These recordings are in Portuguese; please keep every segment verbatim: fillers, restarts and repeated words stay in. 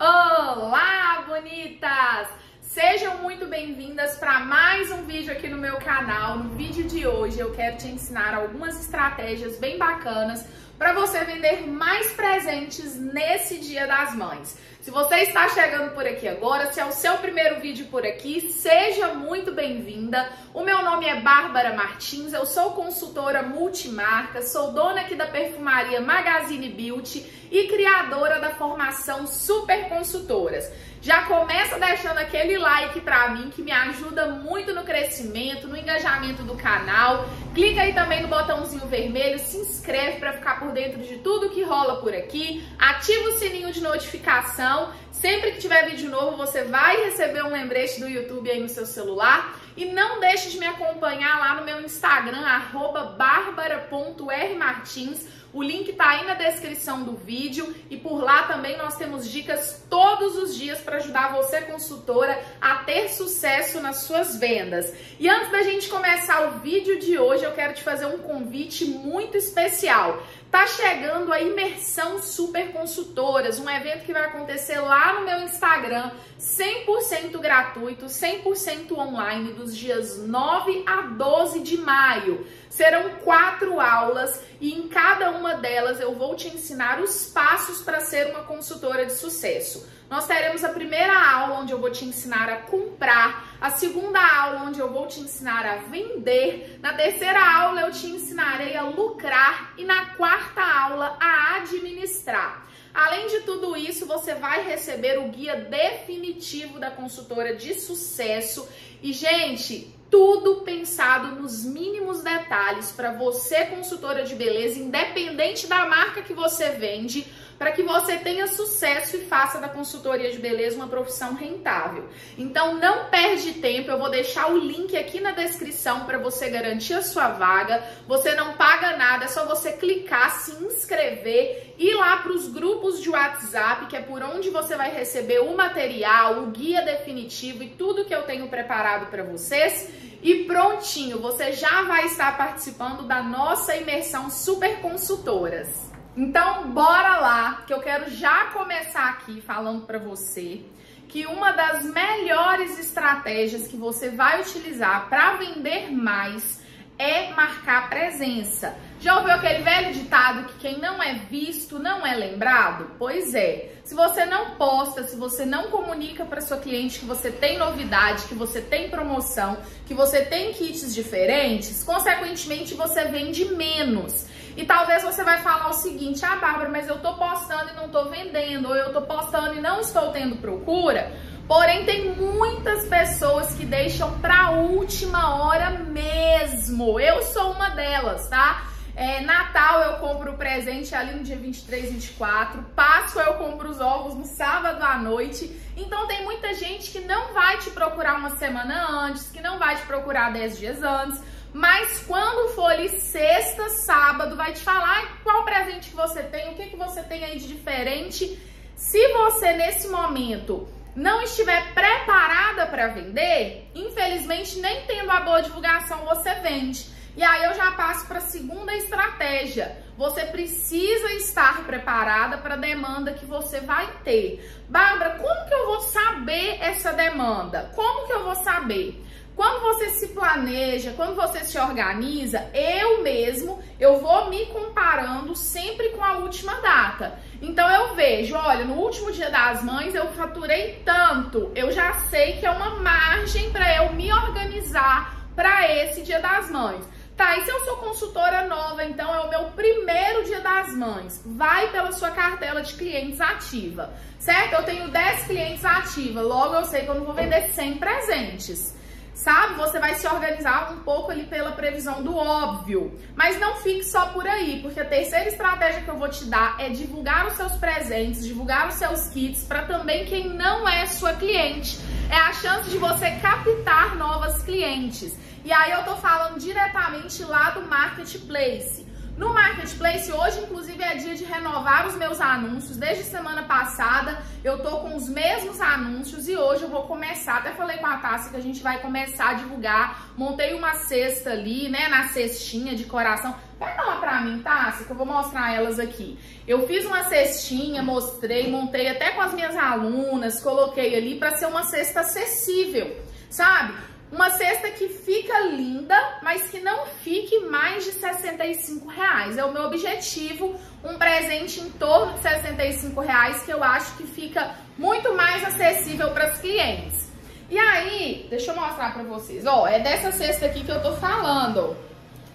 Olá, bonitas! Sejam muito bem-vindas para mais um vídeo aqui no meu canal. No vídeo de hoje eu quero te ensinar algumas estratégias bem bacanas para você vender mais presentes nesse Dia das Mães. Se você está chegando por aqui agora, se é o seu primeiro vídeo por aqui, seja muito bem-vinda. O meu nome é Bárbara Martins, eu sou consultora multimarca, sou dona aqui da perfumaria Magazine Beauty e criadora da formação Super Consultoras. Já começa deixando aquele like pra mim que me ajuda muito no crescimento, no engajamento do canal. Clica aí também no botãozinho vermelho, se inscreve pra ficar por dentro de tudo que rola por aqui. Ativa o sininho de notificação. Sempre que tiver vídeo novo, você vai receber um lembrete do YouTube aí no seu celular. E não deixe de me acompanhar lá no meu Instagram, arroba barbara ponto r martins. O link tá aí na descrição do vídeo e por lá também nós temos dicas todos os dias para ajudar você, consultora, a ter sucesso nas suas vendas. E antes da gente começar o vídeo de hoje, eu quero te fazer um convite muito especial. Tá chegando a Imersão Super Consultoras, um evento que vai acontecer lá no meu Instagram, cem por cento gratuito, cem por cento online, dos dias nove a doze de maio. Serão quatro aulas e em cada uma delas eu vou te ensinar os passos para ser uma consultora de sucesso. Nós teremos a primeira aula onde eu vou te ensinar a comprar, a segunda aula onde eu vou te ensinar a vender, na terceira aula eu te ensinarei a lucrar e na quarta aula a administrar. Além de tudo isso, você vai receber o guia definitivo da consultora de sucesso e, gente, tudo pensado nos mínimos detalhes para você, consultora de beleza, independente da marca que você vende, para que você tenha sucesso e faça da consultoria de beleza uma profissão rentável. Então não perde tempo, eu vou deixar o link aqui na descrição para você garantir a sua vaga. Você não paga nada, é só você clicar, se inscrever, ir lá para os grupos de WhatsApp, que é por onde você vai receber o material, o guia definitivo e tudo que eu tenho preparado para vocês. E prontinho, você já vai estar participando da nossa Imersão Super Consultoras. Então, bora lá, que eu quero já começar aqui falando para você que uma das melhores estratégias que você vai utilizar para vender mais é marcar presença. Já ouviu aquele velho ditado que quem não é visto não é lembrado? Pois é. Se você não posta, se você não comunica para sua cliente que você tem novidade, que você tem promoção, que você tem kits diferentes, consequentemente você vende menos. E talvez você vai falar o seguinte: ah, Bárbara, mas eu tô postando e não tô vendendo, ou eu tô postando e não estou tendo procura. Porém, tem muitas pessoas que deixam pra última hora mesmo. Eu sou uma delas, tá? É, Natal eu compro o presente ali no dia vinte e três, vinte e quatro. Páscoa eu compro os ovos no sábado à noite. Então tem muita gente que não vai te procurar uma semana antes, que não vai te procurar dez dias antes. Mas quando for ali sexta, sábado, vai te falar qual presente que você tem, o que, que você tem aí de diferente. Se você nesse momento não estiver preparada para vender, infelizmente nem tendo a boa divulgação você vende. E aí eu já passo para a segunda estratégia. Você precisa estar preparada para a demanda que você vai ter. Bárbara, como que eu vou saber essa demanda? Como que eu vou saber? Quando você se planeja, quando você se organiza, eu mesmo, eu vou me comparando sempre com a última data. Então eu vejo, olha, no último Dia das Mães eu faturei tanto, eu já sei que é uma margem para eu me organizar para esse Dia das Mães. Tá, e se eu sou consultora nova, então é o meu primeiro Dia das Mães. Vai pela sua cartela de clientes ativa, certo? Eu tenho dez clientes ativa, logo eu sei que eu não vou vender cem presentes. Sabe? Você vai se organizar um pouco ali pela previsão do óbvio. Mas não fique só por aí, porque a terceira estratégia que eu vou te dar é divulgar os seus presentes, divulgar os seus kits para também quem não é sua cliente. É a chance de você captar novas clientes. E aí eu tô falando diretamente lá do Marketplace. No Marketplace, hoje, inclusive, é dia de renovar os meus anúncios. Desde semana passada, eu tô com os mesmos anúncios e hoje eu vou começar. Até falei com a Tássia que a gente vai começar a divulgar. Montei uma cesta ali, né, na cestinha de coração. Vai lá pra pra mim, Tássia, que eu vou mostrar elas aqui. Eu fiz uma cestinha, mostrei, montei até com as minhas alunas, coloquei ali pra ser uma cesta acessível, sabe? Uma cesta que fica linda, mas que não fique mais de sessenta e cinco reais. É o meu objetivo, um presente em torno de sessenta e cinco reais, que eu acho que fica muito mais acessível para os clientes. E aí, deixa eu mostrar pra vocês, ó, é dessa cesta aqui que eu tô falando.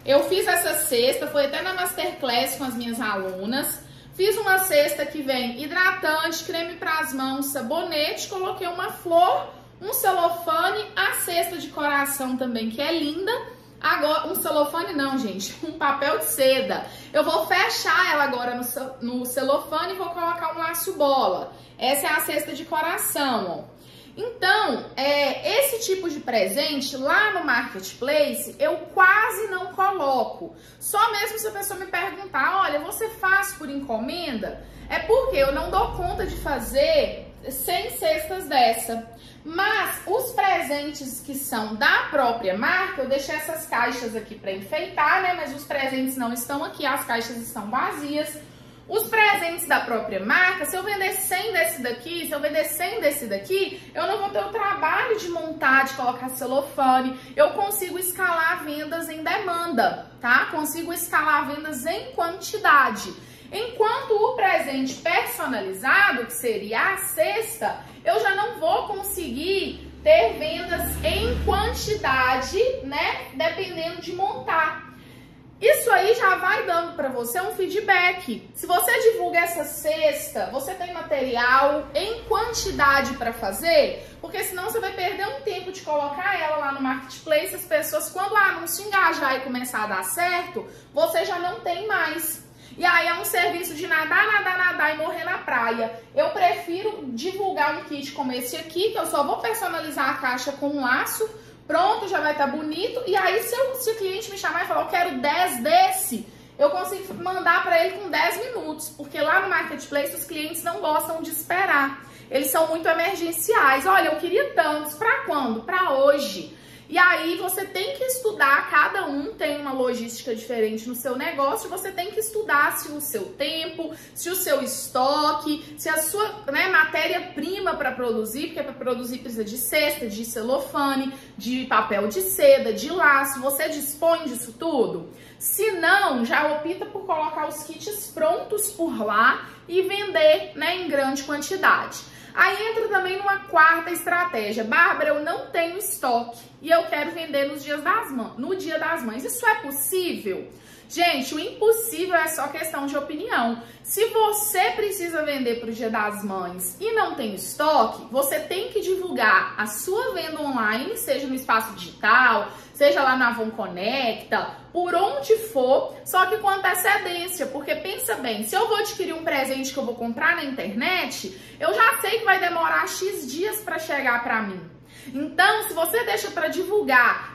Eu fiz essa cesta, foi até na Masterclass com as minhas alunas. Fiz uma cesta que vem hidratante, creme pras mãos, sabonete, coloquei uma flor, um celofane, a cesta de coração também, que é linda. Agora, um celofane não, gente, um papel de seda. Eu vou fechar ela agora no, no celofane e vou colocar um laço bola. Essa é a cesta de coração, ó. Então, é, esse tipo de presente lá no Marketplace eu quase não coloco. Só mesmo se a pessoa me perguntar, olha, você faz por encomenda? É porque eu não dou conta de fazer cem cestas dessa. Mas os presentes que são da própria marca, eu deixei essas caixas aqui para enfeitar, né? Mas os presentes não estão aqui, as caixas estão vazias. Os presentes da própria marca, se eu vender cem desse daqui, se eu vender cem desse daqui, eu não vou ter o trabalho de montar, de colocar celofane. Eu consigo escalar vendas em demanda, tá? Consigo escalar vendas em quantidade. Enquanto o presente personalizado, que seria a cesta, eu já não vou conseguir ter vendas em quantidade, né? Dependendo de montar. Isso aí já vai dando para você um feedback. Se você divulga essa cesta, você tem material em quantidade para fazer, porque senão você vai perder um tempo de colocar ela lá no Marketplace. As pessoas, quando o anúncio engajar e começar a dar certo, você já não tem mais. E aí é um serviço de nadar, nadar, nadar e morrer na praia. Eu prefiro divulgar um kit como esse aqui, que eu só vou personalizar a caixa com um laço. Pronto, já vai estar bonito. E aí, se, eu, se o cliente me chamar e falar, eu quero dez desse, eu consigo mandar para ele com dez minutos. Porque lá no Marketplace, os clientes não gostam de esperar. Eles são muito emergenciais. Olha, eu queria tantos. Para quando? Para hoje. E aí, você tem que estudar. Cada um tem uma logística diferente no seu negócio. Você tem que estudar se o seu tempo, se o seu estoque, se a sua, né, matéria-prima para produzir, porque para produzir precisa de cesta, de celofane, de papel de seda, de laço. Você dispõe disso tudo? Se não, já opta por colocar os kits prontos por lá e vender, né, em grande quantidade. Aí entra também numa quarta estratégia. Bárbara, eu não tenho estoque e eu quero vender nos dias das mães, no Dia das Mães. Isso é possível? Gente, o impossível é só questão de opinião. Se você precisa vender para o Dia das Mães e não tem estoque, você tem que divulgar a sua venda online, seja no espaço digital, seja lá na Avon Conecta, por onde for, só que com antecedência, porque pensa bem, se eu vou adquirir um presente que eu vou comprar na internet, eu já sei que vai demorar X dias para chegar para mim. Então, se você deixa para divulgar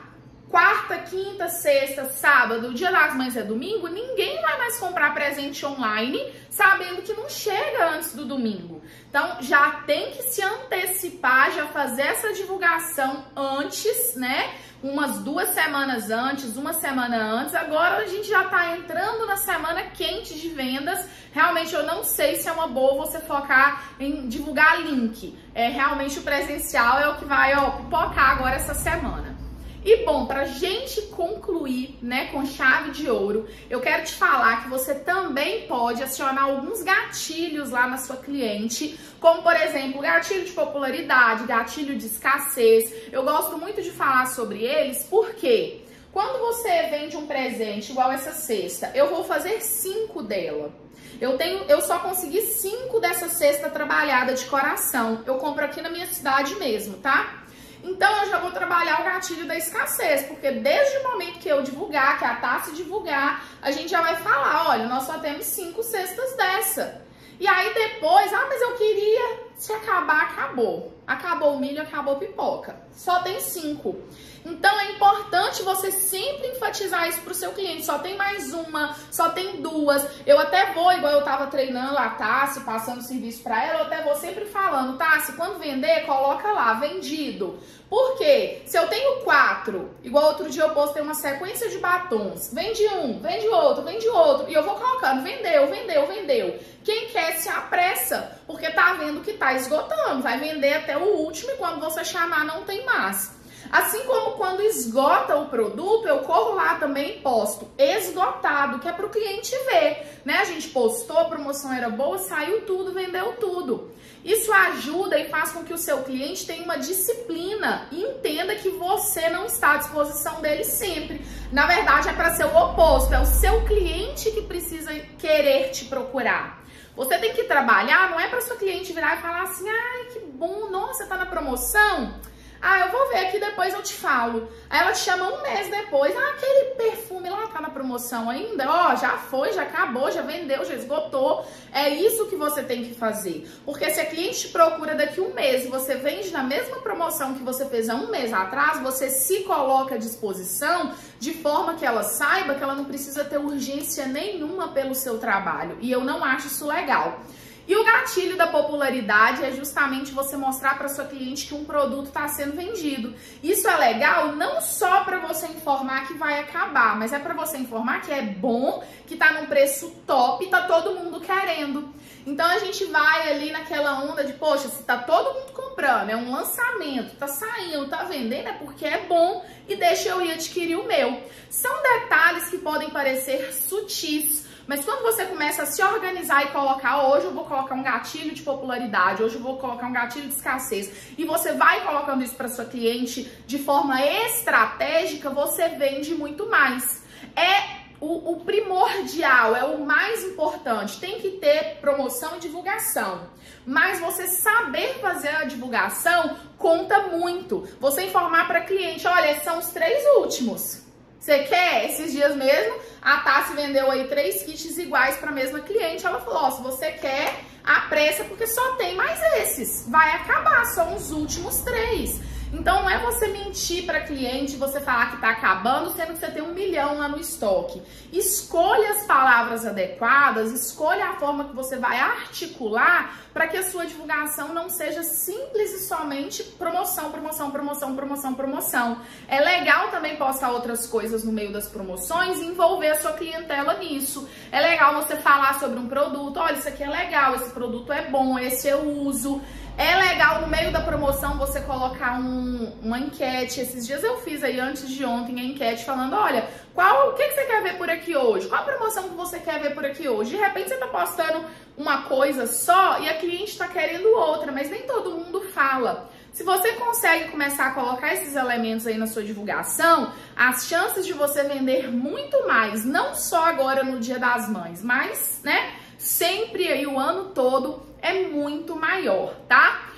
quarta, quinta, sexta, sábado, o Dia das Mães é domingo, ninguém vai mais comprar presente online sabendo que não chega antes do domingo. Então, já tem que se antecipar, já fazer essa divulgação antes, né? Umas duas semanas antes, uma semana antes. Agora a gente já tá entrando na semana quente de vendas. Realmente eu não sei se é uma boa você focar em divulgar link. É, realmente o presencial é o que vai, ó, pipocar agora essa semana. E bom, pra gente concluir, né, com chave de ouro, eu quero te falar que você também pode acionar alguns gatilhos lá na sua cliente, como por exemplo, gatilho de popularidade, gatilho de escassez. Eu gosto muito de falar sobre eles, porque quando você vende um presente igual essa cesta, eu vou fazer cinco dela. Eu tenho, eu só consegui cinco dessa cesta trabalhada de coração. Eu compro aqui na minha cidade mesmo, tá? Então, eu já vou trabalhar o gatilho da escassez, porque desde o momento que eu divulgar, que a Tássia divulgar, a gente já vai falar, olha, nós só temos cinco cestas dessa. E aí depois, ah, mas eu queria, se acabar, acabar. acabou. Acabou o milho, acabou a pipoca. Só tem cinco. Então é importante você sempre enfatizar isso pro seu cliente. Só tem mais uma, só tem duas. Eu até vou, igual eu tava treinando a Tássia, passando serviço pra ela, eu até vou sempre falando, Tássia, quando vender, coloca lá, vendido. Por quê? Se eu tenho quatro, igual outro dia eu postei uma sequência de batons. Vende um, vende outro, vende outro. E eu vou colocando, vendeu, vendeu, vendeu. Quem quer se apressa, porque tá vendo que tá esgotando. Vai vender até o último e quando você chamar não tem mais. Assim como quando esgota o produto, eu corro lá também e posto esgotado, que é para o cliente ver, né? A gente postou, a promoção era boa, saiu tudo, vendeu tudo. Isso ajuda e faz com que o seu cliente tenha uma disciplina e entenda que você não está à disposição dele sempre. Na verdade, é para ser o oposto, é o seu cliente que precisa querer te procurar. Você tem que trabalhar, não é para o seu cliente virar e falar assim, ai, que bom, nossa, tá na promoção? Ah, eu vou ver aqui, depois eu te falo. Aí ela te chama um mês depois. Ah, aquele perfume lá tá na promoção ainda? Ó, já foi, já acabou, já vendeu, já esgotou. É isso que você tem que fazer. Porque se a cliente te procura daqui um mês e você vende na mesma promoção que você fez há um mês atrás, você se coloca à disposição de forma que ela saiba que ela não precisa ter urgência nenhuma pelo seu trabalho. E eu não acho isso legal. E o gatilho da popularidade é justamente você mostrar para sua cliente que um produto está sendo vendido. Isso é legal não só para você informar que vai acabar, mas é para você informar que é bom, que está num preço top e está todo mundo querendo. Então a gente vai ali naquela onda de, poxa, se está todo mundo comprando, é um lançamento, está saindo, está vendendo, é porque é bom e deixa eu ir adquirir o meu. São detalhes que podem parecer sutis, mas quando você começa a se organizar e colocar, hoje eu vou colocar um gatilho de popularidade, hoje eu vou colocar um gatilho de escassez, e você vai colocando isso para sua cliente de forma estratégica, você vende muito mais. É o, o primordial, é o mais importante. Tem que ter promoção e divulgação, mas você saber fazer a divulgação conta muito. Você informar para a cliente, olha, são os três últimos. Você quer? Esses dias mesmo, a Tássia vendeu aí três kits iguais para a mesma cliente. Ela falou, ó, se você quer, apressa, porque só tem mais esses. Vai acabar, são os últimos três. Então, não é você mentir para cliente, você falar que está acabando, sendo que você tem um milhão lá no estoque. Escolha as palavras adequadas, escolha a forma que você vai articular para que a sua divulgação não seja simples e somente promoção, promoção, promoção, promoção, promoção. É legal também postar outras coisas no meio das promoções e envolver a sua clientela nisso. É legal você falar sobre um produto, olha, isso aqui é legal, esse produto é bom, esse eu uso. É legal, no meio da promoção, você colocar um, uma enquete. Esses dias eu fiz aí, antes de ontem, a enquete falando, olha, qual, o que, que você quer ver por aqui hoje? Qual a promoção que você quer ver por aqui hoje? De repente, você tá postando uma coisa só e a cliente tá querendo outra, mas nem todo mundo fala. Se você consegue começar a colocar esses elementos aí na sua divulgação, as chances de você vender muito mais, não só agora no Dia das Mães, mas, né, sempre aí o ano todo, é muito maior, tá?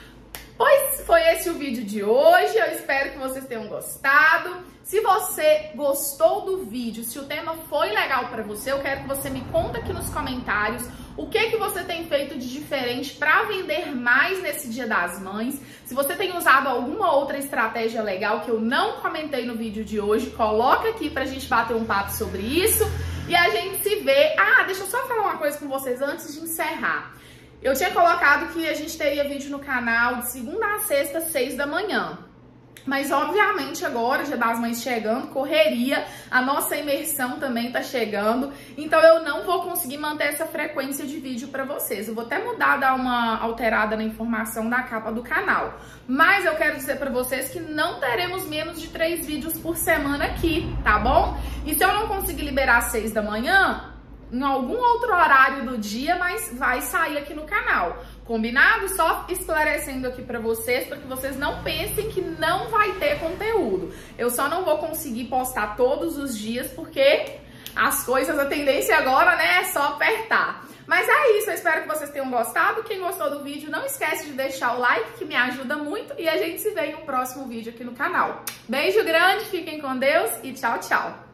Pois foi esse o vídeo de hoje, eu espero que vocês tenham gostado. Se você gostou do vídeo, se o tema foi legal pra você, eu quero que você me conta aqui nos comentários o que que você tem feito de diferente pra vender mais nesse Dia das Mães. Se você tem usado alguma outra estratégia legal que eu não comentei no vídeo de hoje, coloca aqui pra gente bater um papo sobre isso e a gente se vê. Ah, deixa eu só falar uma coisa com vocês antes de encerrar. Eu tinha colocado que a gente teria vídeo no canal de segunda a sexta, às seis da manhã. Mas, obviamente, agora, Dia das Mães chegando, correria, a nossa imersão também tá chegando. Então, eu não vou conseguir manter essa frequência de vídeo pra vocês. Eu vou até mudar, dar uma alterada na informação da capa do canal. Mas eu quero dizer pra vocês que não teremos menos de três vídeos por semana aqui, tá bom? E se eu não conseguir liberar às seis da manhã... em algum outro horário do dia, mas vai sair aqui no canal, combinado? Só esclarecendo aqui pra vocês, para que vocês não pensem que não vai ter conteúdo. Eu só não vou conseguir postar todos os dias, porque as coisas, a tendência agora, né, é só apertar. Mas é isso, eu espero que vocês tenham gostado. Quem gostou do vídeo, não esquece de deixar o like, que me ajuda muito, e a gente se vê em um próximo vídeo aqui no canal. Beijo grande, fiquem com Deus e tchau, tchau!